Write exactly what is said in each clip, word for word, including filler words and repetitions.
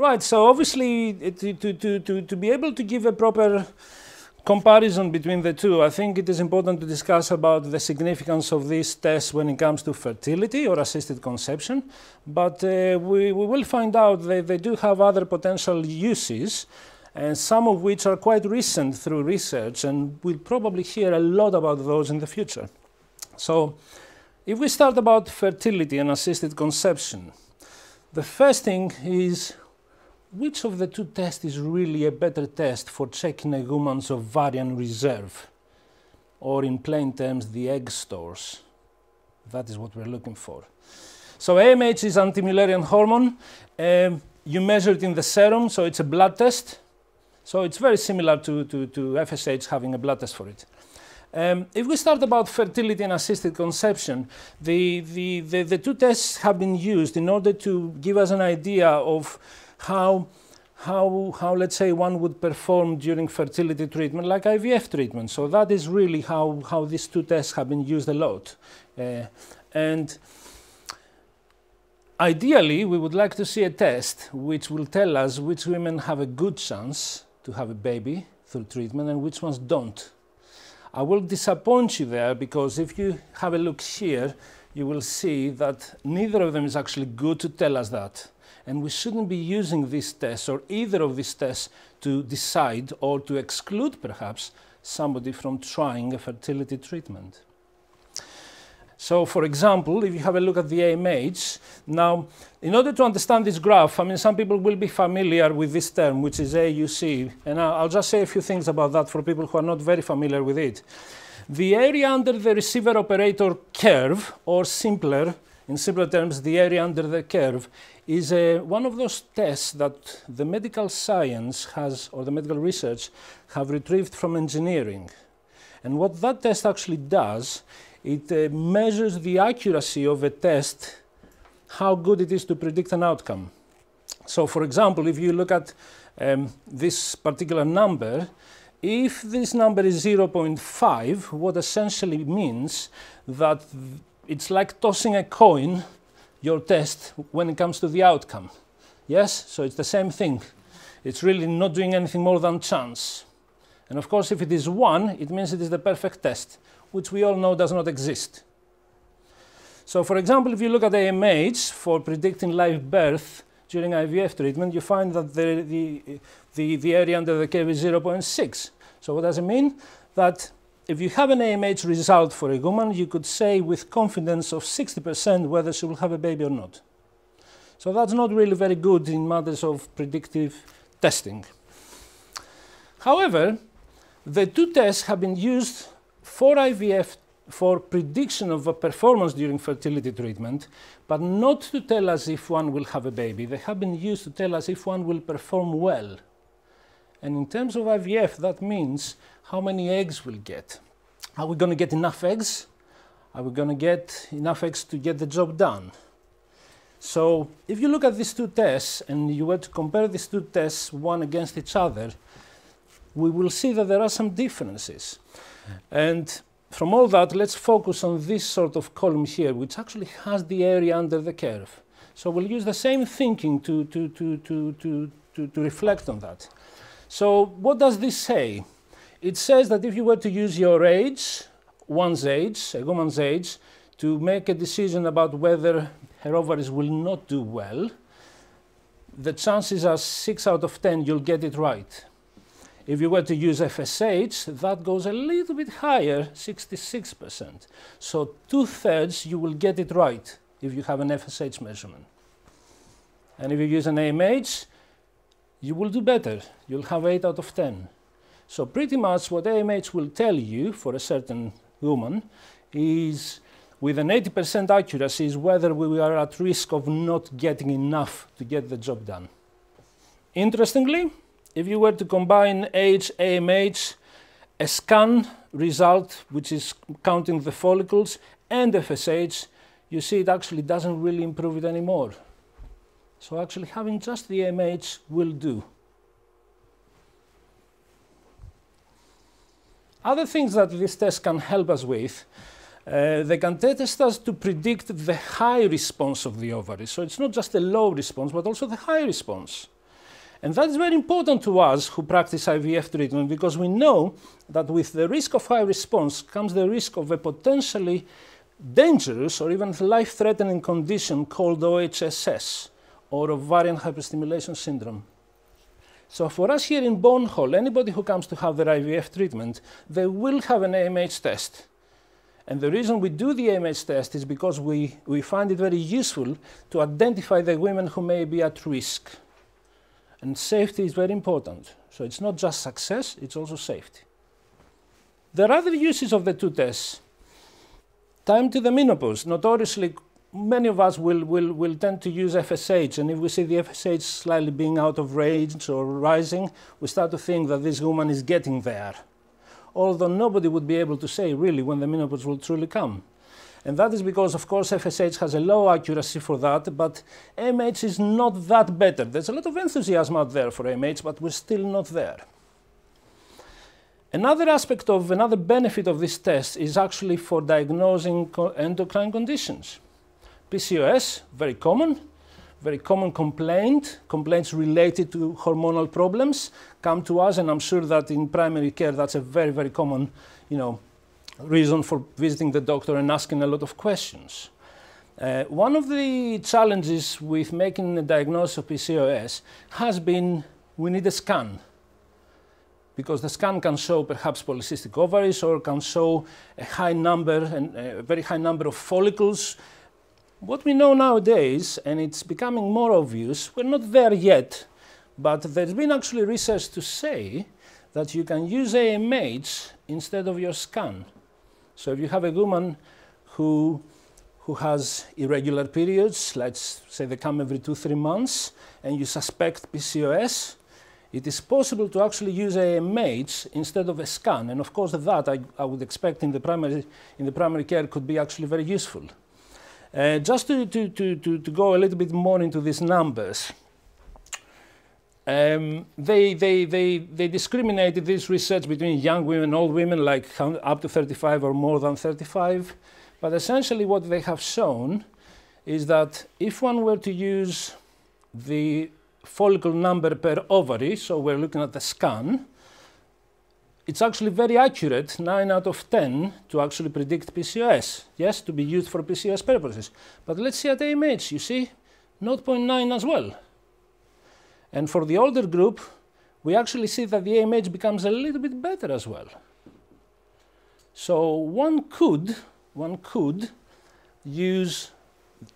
Right, so obviously to, to, to, to be able to give a proper comparison between the two, I think it is important to discuss about the significance of these tests when it comes to fertility or assisted conception, but uh, we, we will find out that they do have other potential uses, and some of which are quite recent through research, and we'll probably hear a lot about those in the future. So, if we start about fertility and assisted conception, the first thing is, which of the two tests is really a better test for checking a woman's ovarian reserve, or in plain terms, the egg stores? That is what we're looking for. So A M H is anti-mullerian hormone. Um, you measure it in the serum, so it's a blood test. So it's very similar to, to, to F S H having a blood test for it. Um, if we start about fertility and assisted conception, the, the, the, the two tests have been used in order to give us an idea of How, how, how, let's say, one would perform during fertility treatment, like I V F treatment. So that is really how, how these two tests have been used a lot. Uh, and ideally, we would like to see a test which will tell us which women have a good chance to have a baby through treatment and which ones don't. I will disappoint you there, because if you have a look here, you will see that neither of them is actually good to tell us that. And we shouldn't be using these tests or either of these tests to decide or to exclude, perhaps, somebody from trying a fertility treatment. So, for example, if you have a look at the A M H, now, in order to understand this graph, I mean, some people will be familiar with this term, which is A U C, and I'll just say a few things about that for people who are not very familiar with it. The area under the receiver operator curve, or simpler, in simpler terms, the area under the curve, is uh, one of those tests that the medical science has, or the medical research, have retrieved from engineering. And what that test actually does, it uh, measures the accuracy of a test, how good it is to predict an outcome. So, for example, if you look at um, this particular number, if this number is zero point five, what essentially means that it's like tossing a coin, your test, when it comes to the outcome. Yes, so it's the same thing. It's really not doing anything more than chance. And of course, if it is one, it means it is the perfect test, which we all know does not exist. So, for example, if you look at A M H for predicting live birth during I V F treatment, you find that the, the, the, the area under the curve is zero point six. So what does it mean? That if you have an A M H result for a woman, you could say with confidence of sixty percent whether she will have a baby or not. So that's not really very good in matters of predictive testing. However, the two tests have been used for I V F for prediction of a performance during fertility treatment, but not to tell us if one will have a baby. They have been used to tell us if one will perform well. And in terms of I V F, that means how many eggs we'll get. Are we going to get enough eggs? Are we going to get enough eggs to get the job done? So, if you look at these two tests and you were to compare these two tests one against each other, we will see that there are some differences. And from all that, let's focus on this sort of column here, which actually has the area under the curve. So, we'll use the same thinking to, to, to, to, to, to, to reflect on that. So, what does this say? It says that if you were to use your age, one's age, a woman's age, to make a decision about whether her ovaries will not do well, the chances are six out of ten you'll get it right. If you were to use F S H, that goes a little bit higher, sixty-six percent. So two-thirds you will get it right if you have an F S H measurement. And if you use an A M H, you will do better. You'll have eight out of ten. So pretty much what A M H will tell you for a certain woman is, with an eighty percent accuracy, is whether we are at risk of not getting enough to get the job done. Interestingly, if you were to combine age, A M H, a scan result, which is counting the follicles, and F S H, you see it actually doesn't really improve it anymore. So actually having just the A M H will do. Other things that these tests can help us with, uh, they can test us to predict the high response of the ovary. So it's not just a low response, but also the high response. And that is very important to us who practice I V F treatment, because we know that with the risk of high response comes the risk of a potentially dangerous or even life-threatening condition called O H S S, or ovarian hyperstimulation syndrome. So for us here in Bourn Hall, anybody who comes to have their I V F treatment, they will have an A M H test. And the reason we do the A M H test is because we, we find it very useful to identify the women who may be at risk. And safety is very important. So it's not just success, it's also safety. There are other uses of the two tests. Time to the menopause. Notoriously, many of us will, will, will tend to use F S H, and if we see the F S H slightly being out of range or rising, we start to think that this woman is getting there. Although nobody would be able to say really when the menopause will truly come. And that is because, of course, F S H has a low accuracy for that, but A M H is not that better. There's a lot of enthusiasm out there for A M H, but we're still not there. Another aspect of, another benefit of this test is actually for diagnosing co- endocrine conditions. P C O S, very common, very common complaint, complaints related to hormonal problems come to us, and I'm sure that in primary care that's a very, very common, you know, reason for visiting the doctor and asking a lot of questions. Uh, one of the challenges with making a diagnosis of P C O S has been we need a scan, because the scan can show perhaps polycystic ovaries or can show a high number, and a very high number of follicles. What we know nowadays, and it's becoming more obvious, we're not there yet, but there's been actually research to say that you can use A M H instead of your scan. So if you have a woman who, who has irregular periods, let's say they come every two, three months, and you suspect P C O S, it is possible to actually use A M H instead of a scan. And of course that I, I would expect in the, primary, in the primary care could be actually very useful. Uh, just to, to, to, to, to go a little bit more into these numbers, um, they, they, they, they discriminated this research between young women, old women, like up to thirty-five or more than thirty-five. But essentially what they have shown is that if one were to use the follicle number per ovary, so we're looking at the scan, it's actually very accurate, nine out of ten, to actually predict P C O S, yes, to be used for P C O S purposes. But let's see at A M H, you see, zero point nine as well. And for the older group, we actually see that the A M H becomes a little bit better as well. So one could, one could use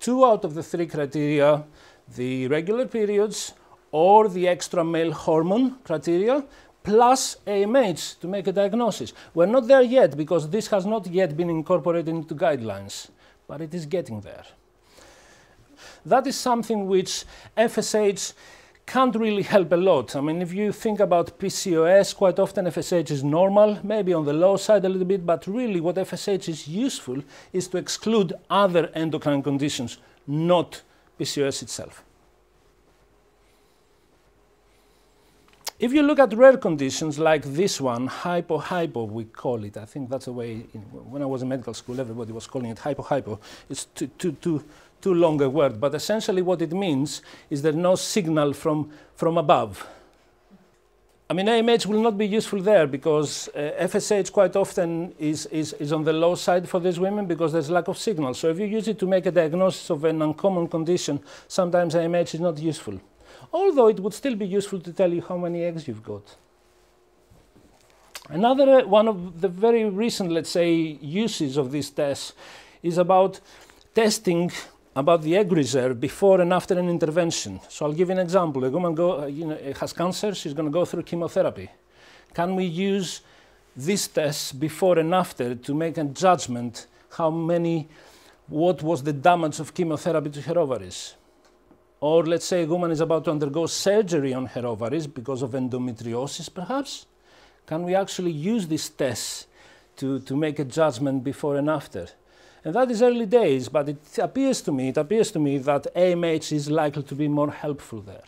two out of the three criteria, the regular periods or the extra male hormone criteria, plus A M H to make a diagnosis. We're not there yet because this has not yet been incorporated into guidelines, but it is getting there. That is something which F S H can't really help a lot. I mean, if you think about P C O S, quite often F S H is normal, maybe on the low side a little bit, but really what F S H is useful is to exclude other endocrine conditions, not P C O S itself. If you look at rare conditions like this one, hypo-hypo we call it, I think that's the way, in, when I was in medical school everybody was calling it hypo-hypo, it's too, too, too, too long a word, but essentially what it means is there's no signal from, from above. I mean, A M H will not be useful there because uh, F S H quite often is, is, is on the low side for these women because there's lack of signal. So if you use it to make a diagnosis of an uncommon condition, sometimes A M H is not useful. Although it would still be useful to tell you how many eggs you've got. Another uh, one of the very recent, let's say, uses of this test is about testing about the egg reserve before and after an intervention. So I'll give you an example. A woman go, uh, you know, has cancer, she's going to go through chemotherapy. Can we use this test before and after to make a judgment how many, what was the damage of chemotherapy to her ovaries? Or let's say a woman is about to undergo surgery on her ovaries because of endometriosis, perhaps. Can we actually use this test to, to make a judgment before and after? And that is early days, but it appears to me, it appears to me that A M H is likely to be more helpful there.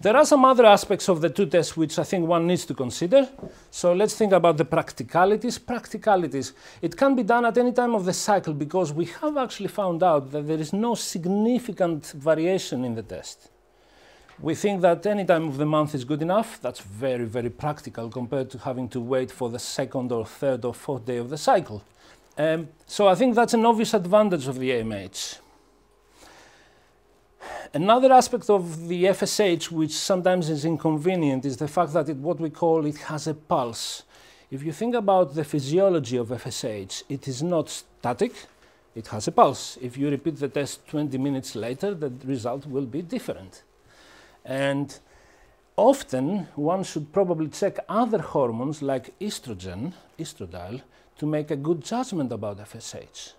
There are some other aspects of the two tests which I think one needs to consider. So let's think about the practicalities. Practicalities. It can be done at any time of the cycle because we have actually found out that there is no significant variation in the test. We think that any time of the month is good enough. That's very, very practical compared to having to wait for the second or third or fourth day of the cycle. Um, so I think that's an obvious advantage of the A M H. Another aspect of the F S H, which sometimes is inconvenient, is the fact that it, what we call it has a pulse. If you think about the physiology of F S H, it is not static, it has a pulse. If you repeat the test twenty minutes later, the result will be different. And often one should probably check other hormones like estrogen, estradiol, to make a good judgment about F S H.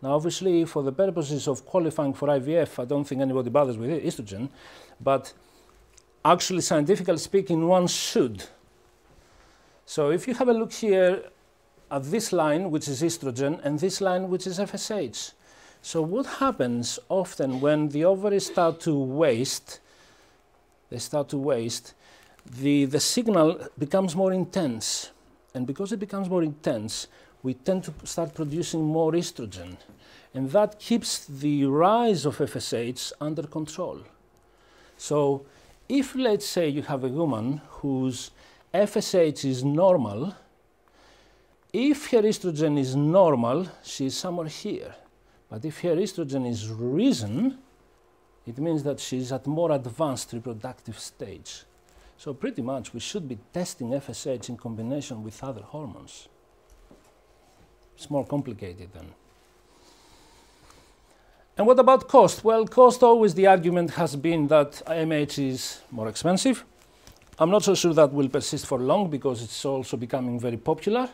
Now, obviously, for the purposes of qualifying for I V F, I don't think anybody bothers with estrogen, but actually, scientifically speaking, one should. So if you have a look here at this line, which is estrogen, and this line, which is F S H. So what happens often when the ovaries start to waste, they start to waste, the, the signal becomes more intense. And because it becomes more intense, we tend to start producing more estrogen. And that keeps the rise of F S H under control. So if, let's say, you have a woman whose F S H is normal, if her estrogen is normal, she's somewhere here. But if her estrogen is risen, it means that she's at more advanced reproductive stage. So pretty much we should be testing F S H in combination with other hormones. It's more complicated then. And what about cost? Well, cost, always the argument has been that A M H is more expensive. I'm not so sure that will persist for long because it's also becoming very popular.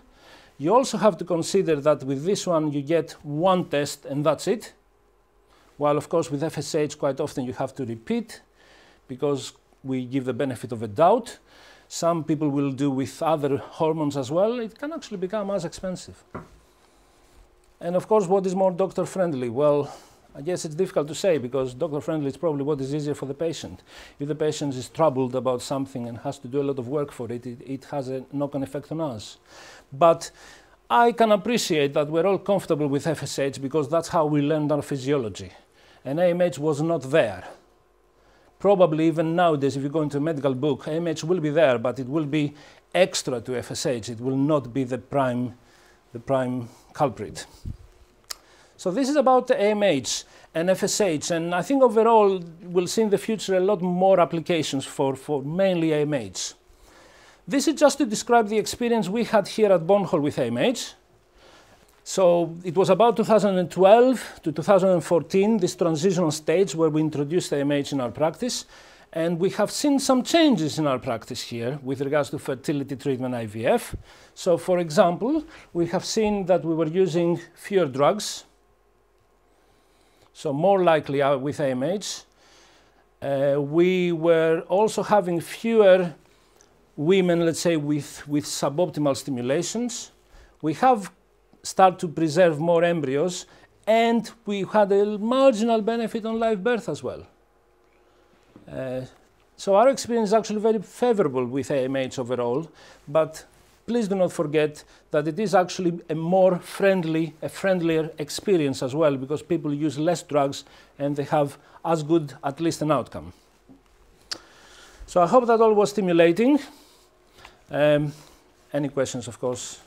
You also have to consider that with this one you get one test and that's it. While of course with F S H quite often you have to repeat because we give the benefit of a doubt. Some people will do with other hormones as well. It can actually become as expensive. And of course, what is more doctor-friendly? Well, I guess it's difficult to say because doctor-friendly is probably what is easier for the patient. If the patient is troubled about something and has to do a lot of work for it, it, it has a knock-on effect on us. But I can appreciate that we're all comfortable with F S H because that's how we learned our physiology. And A M H was not there. Probably even nowadays, if you go into a medical book, A M H will be there, but it will be extra to F S H. It will not be the prime the prime culprit. So this is about the A M H and F S H, and I think overall we'll see in the future a lot more applications for, for mainly A M H. This is just to describe the experience we had here at Bourn Hall with A M H. So it was about two thousand twelve to two thousand fourteen, this transitional stage where we introduced A M H in our practice, and we have seen some changes in our practice here with regards to fertility treatment I V F. So for example, we have seen that we were using fewer drugs, so more likely with A M H. Uh, we were also having fewer women, let's say, with, with suboptimal stimulations. We have started to preserve more embryos, and we had a marginal benefit on live birth as well. Uh, so our experience is actually very favorable with A M H overall, but please do not forget that it is actually a more friendly, a friendlier experience as well, because people use less drugs and they have as good, at least, an outcome. So I hope that all was stimulating. Um, any questions, of course.